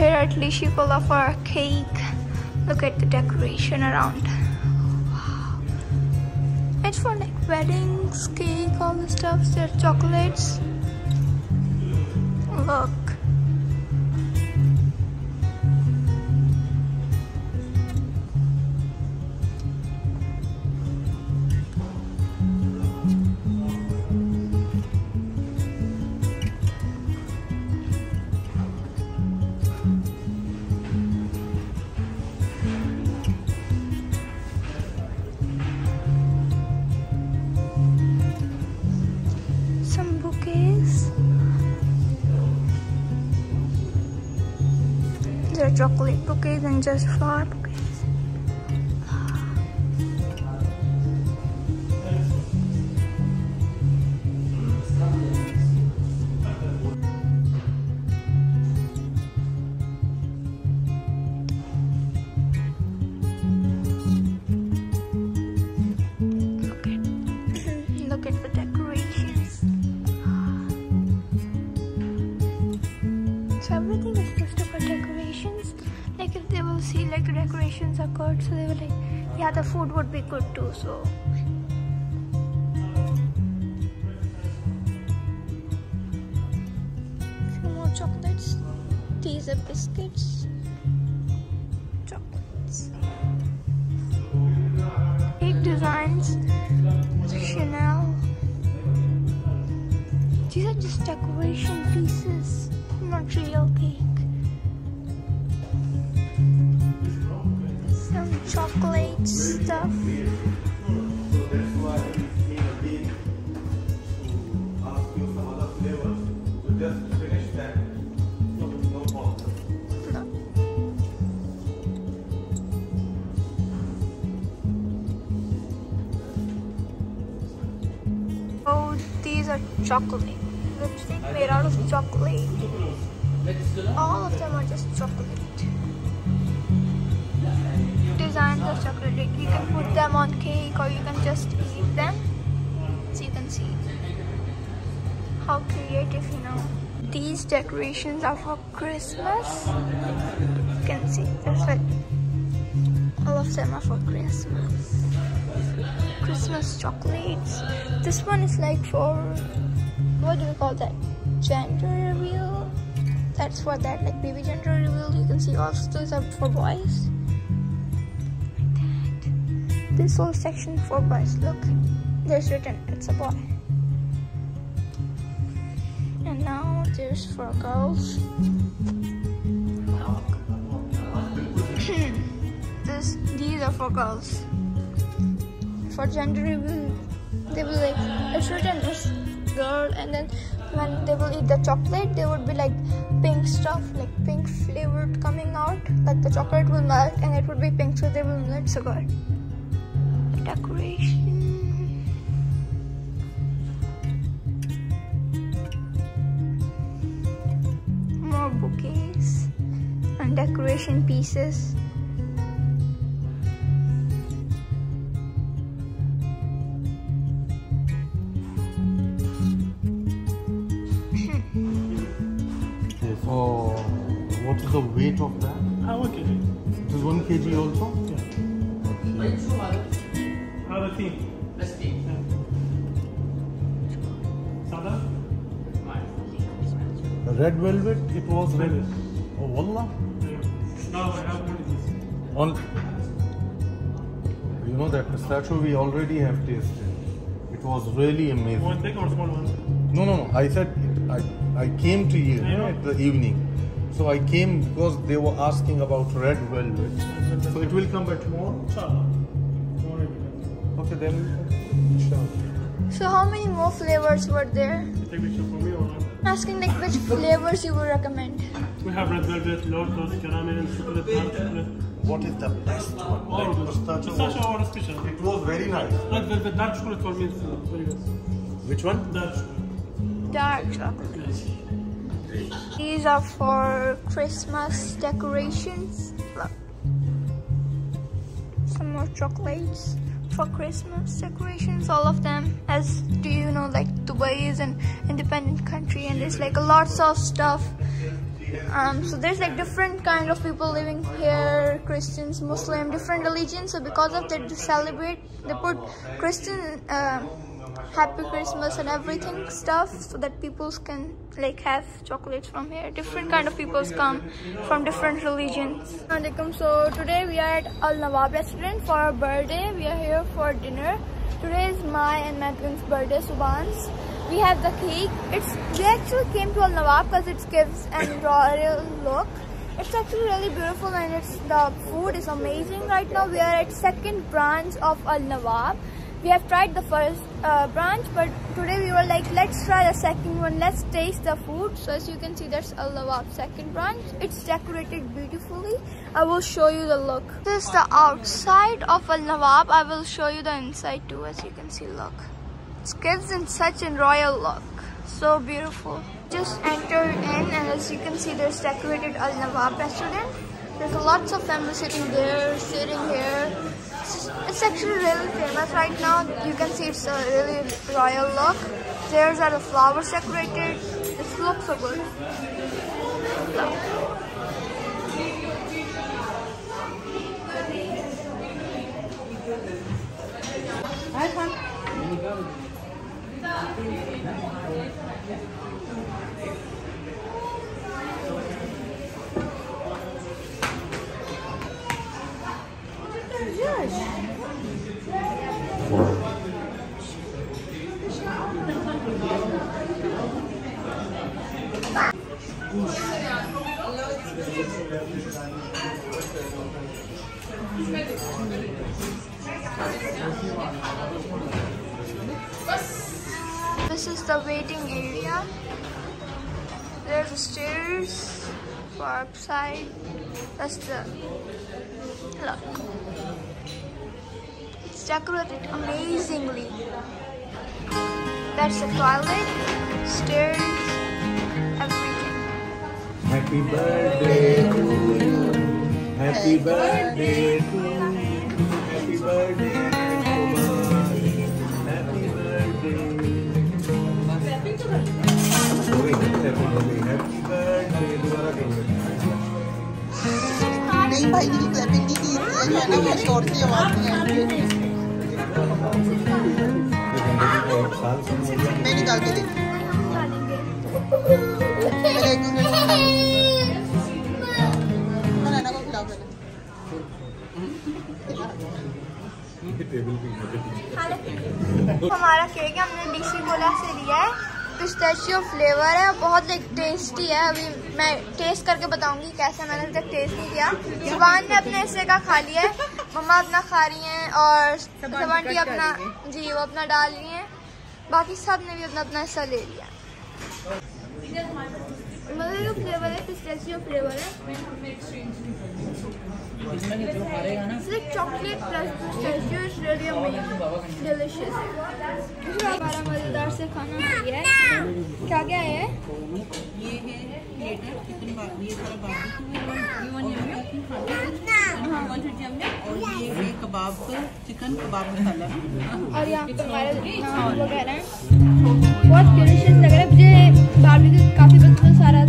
Here at Lishi Kola for our cake. Look at the decoration around. Wow. It's for like weddings, cake, all the stuff. There are chocolates. Look. Chocolate bouquets and just flower bouquets. Look at look at the decorations. So everything is just about decorations. Like if they will see like decorations are good, so they will like, yeah, the food would be good too, so. Few more chocolates. These are biscuits. Chocolates. Cake designs. Chanel. These are just decoration pieces, not real cake. Chocolate stuff. Oh, these are chocolate. Lipstick made out of chocolate. All of them are just chocolate. Designs of chocolate, like you can put them on cake or you can just eat them, so you can see how creative, you know. These decorations are for Christmas. You can see that's what all of them are for Christmas. Christmas chocolates. This one is like for, what do you call that, gender reveal? That's for that, like baby gender reveal. You can see all those are for boys. This whole section for boys, look, there's written, it's a boy. And now there's for girls. Look. These are for girls. For gender reveal, they will like, it's written as girl, and then when they will eat the chocolate, there would be like pink stuff, like pink flavored coming out, like the chocolate will melt and it would be pink, so they will melt, so good. Decoration. More bouquets and decoration pieces. So, what is the weight of that? 1 kg. This is 1 kg also? Yeah. Okay. Let's see. Red velvet? It was red. Oh, wallah. No, I have only this. You know that pistachio we already have tasted. It was really amazing. One big or small one? No. I said I came to you at the evening. So I came because they were asking about red velvet. So it will come back tomorrow? Inshallah. Okay, then inshallah. So how many more flavors were there? Take picture for me or not? I'm asking like which flavors you would recommend. We have red velvet, lotus, caramel, and chocolate, dark chocolate. What is the best one? All like pistachio. Pistachio or special. It was very nice. Red velvet, dark chocolate for me is very good. Which one? Dark chocolate. Dark chocolate. Yes. These are for Christmas decorations. Look. Some more chocolates for Christmas decorations, all of them. As do you know, like Dubai is an independent country and there's like lots of stuff. So there's like different kind of people living here, Christians, Muslim, different religions. So because of that, they celebrate, they put Christian Happy Christmas and everything stuff, so that people can like have chocolates from here. Different kind of people come from different religions. So today we are at Al Nawab Restaurant for our birthday. We are here for dinner. Today is my and Madhvin's birthday, Subhan's. We have the cake. We actually came to Al Nawab because it gives an royal look. It's actually really beautiful and the food is amazing. Right now we are at second branch of Al Nawab. We have tried the first branch, but today we were like, let's try the second one, let's taste the food. So as you can see, that's Al Nawab second branch. It's decorated beautifully. I will show you the look. This is the outside of Al Nawab. I will show you the inside too, as you can see, look. It gives in such a royal look. So beautiful. Just entered in and as you can see, there's decorated Al Nawab restaurant. There's lots of families sitting there, sitting here. It's actually really famous right now. You can see it's a really royal look. There's are the flowers decorated. It looks so good. This is the waiting area. There's the stairs for upside. That's the look. It's decorated amazingly. That's the toilet, stairs. Happy birthday to you. Happy birthday to you. Happy birthday to you. Happy birthday. Happy birthday. Happy birthday. हमारा cake हमने DC गोला से लिया है, pistachio flavour है, बहुत tasty है. अभी मैं टेस्ट करके बताऊंगी कैसा. मैंने अभी तक टेस्ट नहीं किया. जुबान ने अपने हिस्से का खा लिया है, मम्मा अपना खा रही हैं और सबांटी अपना जी वो अपना डाल रही हैं. बाकी सब ने भी अपना अपना हिस्सा ले लिया. मतलब जो फ्लेवर है पिस्ताशियो फ्लेवर है. It's like chocolate plus pistachio. It's really amazing, delicious. हमारा मजेदार से खाना हो गया है. क्या क्या है ये? है लेटर कितनी बार ये सारा बार और ये है कबाब, चिकन कबाब मसाला. और यहाँ पे हमारे वगैरह बहुत डिलीशियस लग रहा है. मुझे बारबेक्यू काफी पसंद सारा